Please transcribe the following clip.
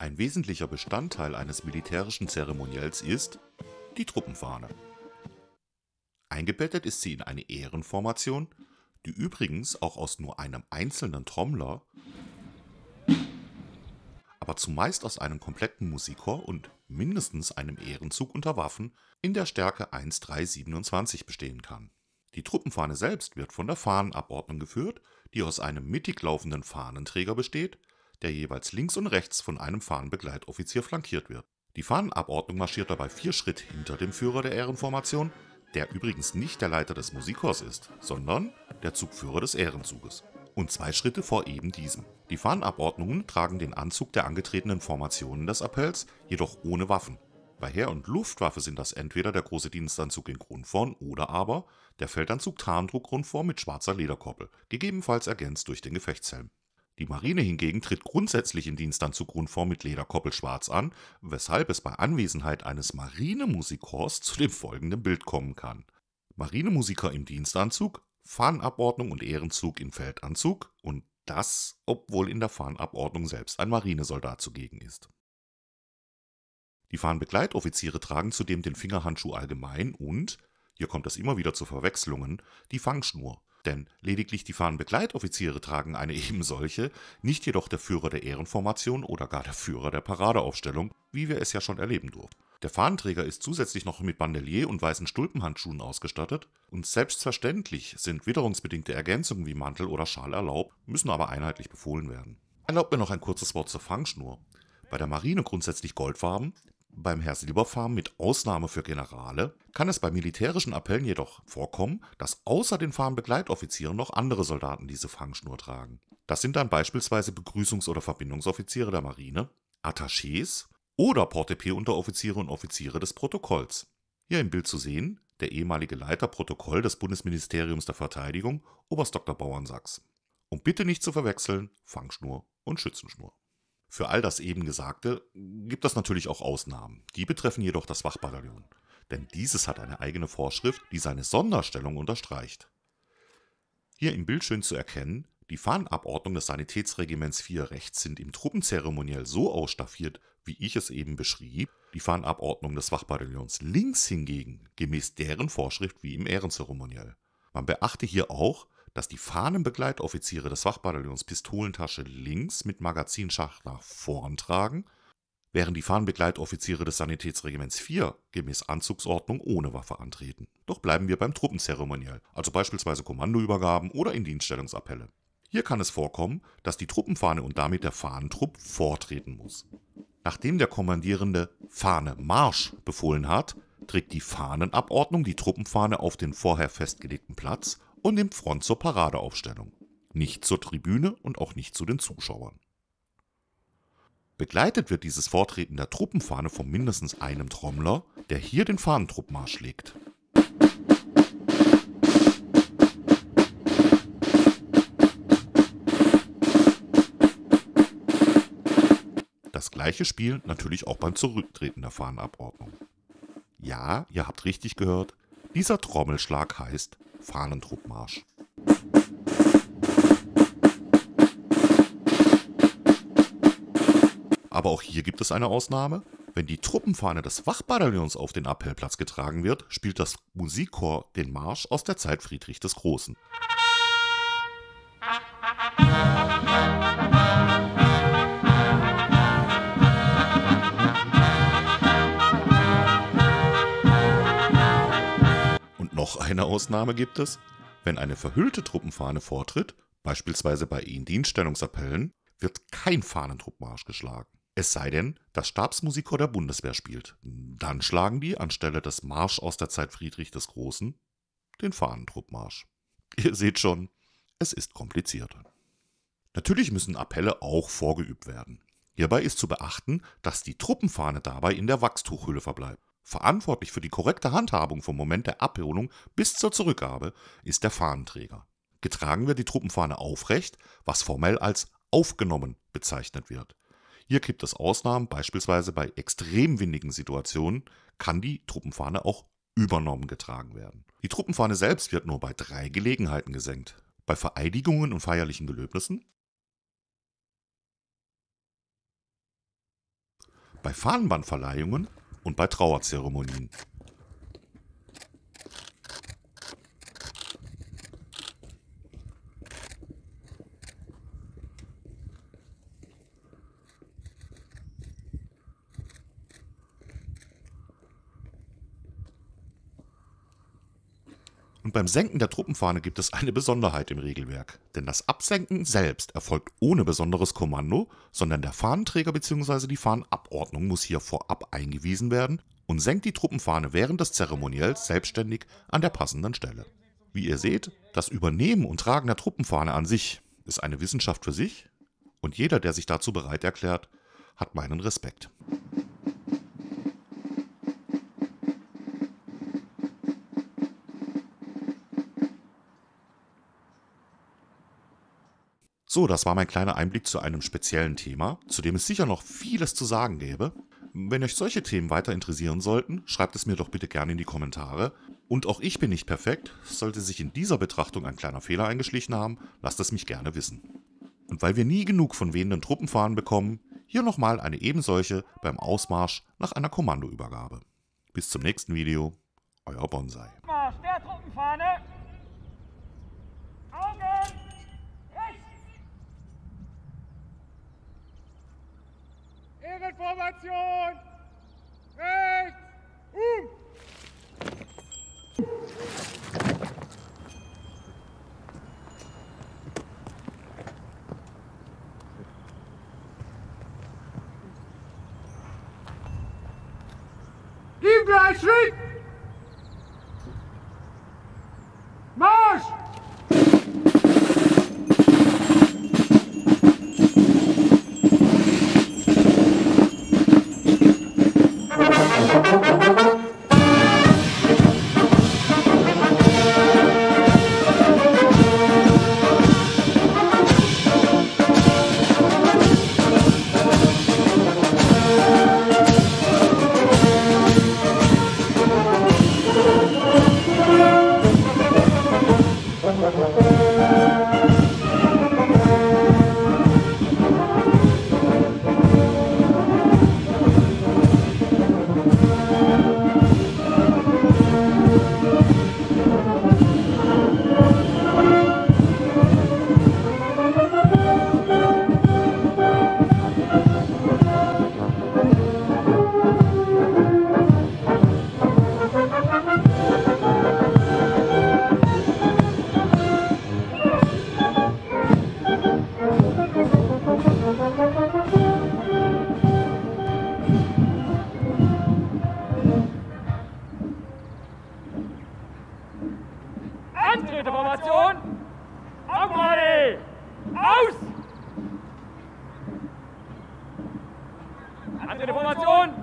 Ein wesentlicher Bestandteil eines militärischen Zeremoniells ist die Truppenfahne. Eingebettet ist sie in eine Ehrenformation, die übrigens auch aus nur einem einzelnen Trommler, aber zumeist aus einem kompletten Musikchor und mindestens einem Ehrenzug unter Waffen in der Stärke 1:327 bestehen kann. Die Truppenfahne selbst wird von der Fahnenabordnung geführt, die aus einem mittig laufenden Fahnenträger besteht, der jeweils links und rechts von einem Fahnenbegleitoffizier flankiert wird. Die Fahnenabordnung marschiert dabei 4 Schritt hinter dem Führer der Ehrenformation, der übrigens nicht der Leiter des Musikchors ist, sondern der Zugführer des Ehrenzuges. Und 2 Schritte vor eben diesem. Die Fahnenabordnungen tragen den Anzug der angetretenen Formationen des Appells, jedoch ohne Waffen. Bei Heer und Luftwaffe sind das entweder der große Dienstanzug in Grundform oder aber der Feldanzug Tarndruck-Grundform mit schwarzer Lederkoppel, gegebenenfalls ergänzt durch den Gefechtshelm. Die Marine hingegen tritt grundsätzlich in Dienstanzug-Grundform mit Lederkoppel schwarz an, weshalb es bei Anwesenheit eines Marinemusikchors zu dem folgenden Bild kommen kann. Marinemusiker im Dienstanzug, Fahnenabordnung und Ehrenzug im Feldanzug und das, obwohl in der Fahnenabordnung selbst ein Marinesoldat zugegen ist. Die Fahnenbegleitoffiziere tragen zudem den Fingerhandschuh allgemein und, hier kommt es immer wieder zu Verwechslungen, die Fangschnur. Denn lediglich die Fahnenbegleitoffiziere tragen eine eben solche, nicht jedoch der Führer der Ehrenformation oder gar der Führer der Paradeaufstellung, wie wir es ja schon erleben durften. Der Fahnenträger ist zusätzlich noch mit Bandelier und weißen Stulpenhandschuhen ausgestattet und selbstverständlich sind witterungsbedingte Ergänzungen wie Mantel oder Schal erlaubt, müssen aber einheitlich befohlen werden. Erlaubt mir noch ein kurzes Wort zur Fangschnur. Bei der Marine grundsätzlich goldfarben, beim Heer silberfarben mit Ausnahme für Generale, kann es bei militärischen Appellen jedoch vorkommen, dass außer den Fahnenbegleitoffizieren noch andere Soldaten diese Fangschnur tragen. Das sind dann beispielsweise Begrüßungs- oder Verbindungsoffiziere der Marine, Attachés oder Portepee-Unteroffiziere und Offiziere des Protokolls. Hier im Bild zu sehen, der ehemalige Leiter Protokoll des Bundesministeriums der Verteidigung, Oberst Dr. Bauernsachs. Und bitte nicht zu verwechseln, Fangschnur und Schützenschnur. Für all das eben Gesagte gibt es natürlich auch Ausnahmen, die betreffen jedoch das Wachbataillon, denn dieses hat eine eigene Vorschrift, die seine Sonderstellung unterstreicht. Hier im Bild schön zu erkennen, die Fahnenabordnung des Sanitätsregiments 4 rechts sind im Truppenzeremoniell so ausstaffiert, wie ich es eben beschrieb, die Fahnenabordnung des Wachbataillons links hingegen gemäß deren Vorschrift wie im Ehrenzeremoniell. Man beachte hier auch, dass die Fahnenbegleitoffiziere des Wachbataillons Pistolentasche links mit Magazinschacht nach vorn tragen, während die Fahnenbegleitoffiziere des Sanitätsregiments 4 gemäß Anzugsordnung ohne Waffe antreten. Doch bleiben wir beim Truppenzeremoniell, also beispielsweise Kommandoübergaben oder Indienststellungsappelle. Hier kann es vorkommen, dass die Truppenfahne und damit der Fahnentrupp vortreten muss. Nachdem der Kommandierende Fahne Marsch befohlen hat, trägt die Fahnenabordnung die Truppenfahne auf den vorher festgelegten Platz und nimmt Front zur Paradeaufstellung, nicht zur Tribüne und auch nicht zu den Zuschauern. Begleitet wird dieses Vortreten der Truppenfahne von mindestens einem Trommler, der hier den Fahnentruppmarsch legt. Das gleiche Spiel natürlich auch beim Zurücktreten der Fahnenabordnung. Ja, ihr habt richtig gehört, dieser Trommelschlag heißt Fahnentruppmarsch. Aber auch hier gibt es eine Ausnahme. Wenn die Truppenfahne des Wachbataillons auf den Appellplatz getragen wird, spielt das Musikchor den Marsch aus der Zeit Friedrich des Großen. Noch eine Ausnahme gibt es, wenn eine verhüllte Truppenfahne vortritt, beispielsweise bei Indienststellungsappellen, wird kein Fahnentruppmarsch geschlagen. Es sei denn, das Stabsmusikchor der Bundeswehr spielt. Dann schlagen die anstelle des Marsch aus der Zeit Friedrich des Großen den Fahnentruppmarsch. Ihr seht schon, es ist komplizierter. Natürlich müssen Appelle auch vorgeübt werden. Hierbei ist zu beachten, dass die Truppenfahne dabei in der Wachstuchhülle verbleibt. Verantwortlich für die korrekte Handhabung vom Moment der Abholung bis zur Zurückgabe ist der Fahnenträger. Getragen wird die Truppenfahne aufrecht, was formell als aufgenommen bezeichnet wird. Hier gibt es Ausnahmen, beispielsweise bei extrem windigen Situationen kann die Truppenfahne auch übernommen getragen werden. Die Truppenfahne selbst wird nur bei 3 Gelegenheiten gesenkt. Bei Vereidigungen und feierlichen Gelöbnissen, bei Fahnenbandverleihungen und bei Trauerzeremonien. Und beim Senken der Truppenfahne gibt es eine Besonderheit im Regelwerk, denn das Absenken selbst erfolgt ohne besonderes Kommando, sondern der Fahnenträger bzw. die Fahnenabordnung muss hier vorab eingewiesen werden und senkt die Truppenfahne während des Zeremoniells selbstständig an der passenden Stelle. Wie ihr seht, das Übernehmen und Tragen der Truppenfahne an sich ist eine Wissenschaft für sich und jeder, der sich dazu bereit erklärt, hat meinen Respekt. So, das war mein kleiner Einblick zu einem speziellen Thema, zu dem es sicher noch vieles zu sagen gäbe. Wenn euch solche Themen weiter interessieren sollten, schreibt es mir doch bitte gerne in die Kommentare. Und auch ich bin nicht perfekt, sollte sich in dieser Betrachtung ein kleiner Fehler eingeschlichen haben, lasst es mich gerne wissen. Und weil wir nie genug von wehenden Truppenfahnen bekommen, hier nochmal eine ebensolche beim Ausmarsch nach einer Kommandoübergabe. Bis zum nächsten Video, euer Bonsai. Marsch der Truppenfahne! Augen! Ehrenformation! Rechts! Gib mir einen Schritt! Marsch! Andere Formation!